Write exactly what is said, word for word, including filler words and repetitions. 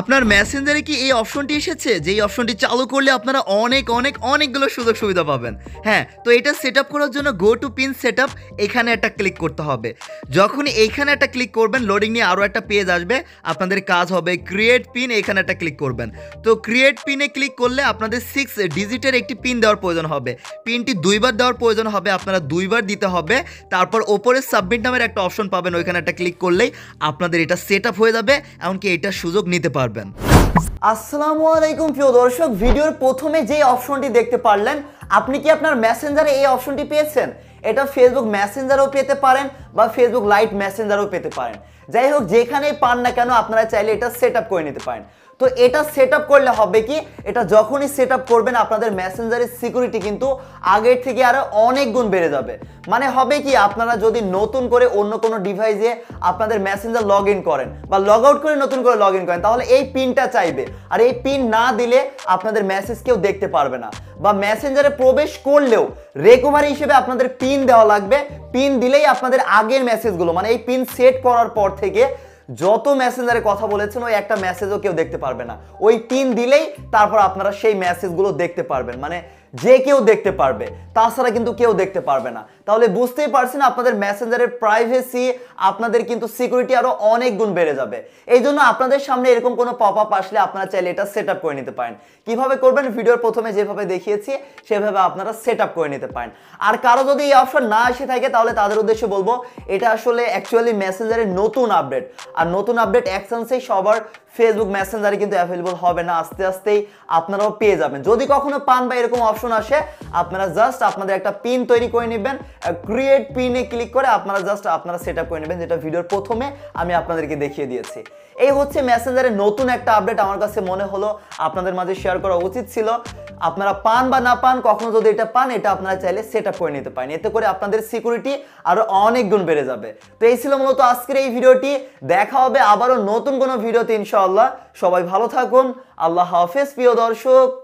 আপনার মেসেঞ্জারে কি এই অপশনটি এসেছে, যেই অপশনটি চালু করলে আপনারা অনেক অনেক অনেকগুলো সুযোগ সুবিধা পাবেন। হ্যাঁ, তো এটা সেট আপ করার জন্য go to pin set up এখানে একটা ক্লিক করতে হবে। যখন এইখানে একটা ক্লিক করবেন, লোডিং নিয়ে আরও একটা পেজ আসবে। আপনাদের কাজ হবে ক্রিয়েট পিন, এখানে একটা ক্লিক করবেন। তো ক্রিয়েট পিনে ক্লিক করলে আপনাদের সিক্স ডিজিটের একটি পিন দেওয়ার প্রয়োজন হবে। পিনটি দুইবার দেওয়ার প্রয়োজন হবে, আপনারা দুইবার দিতে হবে। তারপর ওপরে সাবমিট নামের একটা অপশন পাবেন, ওইখানে একটা ক্লিক করলেই আপনাদের এটা সেট আপ হয়ে যাবে, এমনকি এটার সুযোগ নিতে পারবেন। আসসালামু আলাইকুম প্রিয় দর্শক, ভিডিওর প্রথমে যে অপশনটি দেখতে পারলেন, আপনি কি আপনার মেসেঞ্জারে এই অপশনটি পেয়েছেন? এটা ফেসবুক মেসেঞ্জারও পেতে পারেন বা ফেসবুক লাইট মেসেঞ্জারও পেতে পারেন। যাই হোক, যেখানেই পান না কেন আপনারা চাইলে এটা সেট আপ করে নিতে পারেন। তো এটা সেট আপ করলে হবে কি, এটা যখনই সেট আপ করবেন আপনাদের মেসেঞ্জারের সিকিউরিটি কিন্তু আগের থেকে আরও অনেক গুণ বেড়ে যাবে। মানে হবে কি, আপনারা যদি নতুন করে অন্য কোনো ডিভাইসে আপনাদের মেসেঞ্জার লগ ইন করেন বা লগ আউট করে নতুন করে লগ ইন করেন, তাহলে এই পিনটা চাইবে। আর এই পিন না দিলে আপনাদের মেসেজ কেউ দেখতে পারবে না, বা মেসেঞ্জারে প্রবেশ করলেও রিকভারি হিসেবে আপনাদের পিন দেওয়া লাগবে। পিন দিলেই আপনাদের আগের মেসেজগুলো, মানে এই পিন সেট করার পর থেকে যত মেসেঞ্জারে কথা বলেছেন ওই একটা মেসেজও কেউ দেখতে পারবে না। ওই পিন দিলেই তারপর আপনারা সেই মেসেজগুলো দেখতে পারবেন, মানে যে কেউ দেখতে পারবে, তাছাড়া কিন্তু কেউ দেখতে পারবে না। তাহলে বুঝতেই পারছেন আপনাদের মেসেঞ্জারের প্রাইভেসি, আপনাদের কিন্তু সিকিউরিটি আরও অনেক গুণ বেড়ে যাবে। এই জন্য আপনাদের সামনে এরকম কোনো পপ আপ আসলে আপনারা চাইলে এটা সেট আপ করে নিতে পারেন। কীভাবে করবেন, ভিডিওর প্রথমে যেভাবে দেখিয়েছি সেভাবে আপনারা সেট আপ করে নিতে পারেন। আর কারো যদি এই অপশন না এসে থাকে তাহলে তাদের উদ্দেশ্যে বলবো, এটা আসলে অ্যাকচুয়ালি মেসেঞ্জারের নতুন আপডেট, আর নতুন আপডেট অ্যাকশনসেই সবার ফেসবুক মেসেঞ্জারে কিন্তু অ্যাভেলেবল হবে না, আস্তে আস্তেই আপনারাও পেয়ে যাবেন। যদি কখনো পান বা এরকম অপশন আসে, আপনারা জাস্ট আপনাদের একটা পিন তৈরি করে নেবেন, ক্রিয়েট পিনে ক্লিক করে আপনারা জাস্ট আপনারা সেট আপ করে নেবেন, যেটা ভিডিওর প্রথমে আমি আপনাদেরকে দেখিয়ে দিয়েছি। এই হচ্ছে মেসেঞ্জারের নতুন একটা আপডেট, আমার কাছে মনে হলো আপনাদের মাঝে শেয়ার করা উচিত ছিল। আপনারা পান বা না পান, কখনো যদি এটা পান, এটা আপনারা চাইলে সেট আপ করে নিতে পারেন। এতে করে আপনাদের সিকিউরিটি আরও অনেক গুণ বেড়ে যাবে। তো এই ছিল মূলত আজকের এই ভিডিওটি। দেখা হবে আবারও নতুন কোনো ভিডিওতে ইনশাআল্লাহ। সবাই ভালো থাকুন, আল্লাহ হাফেজ প্রিয় দর্শক।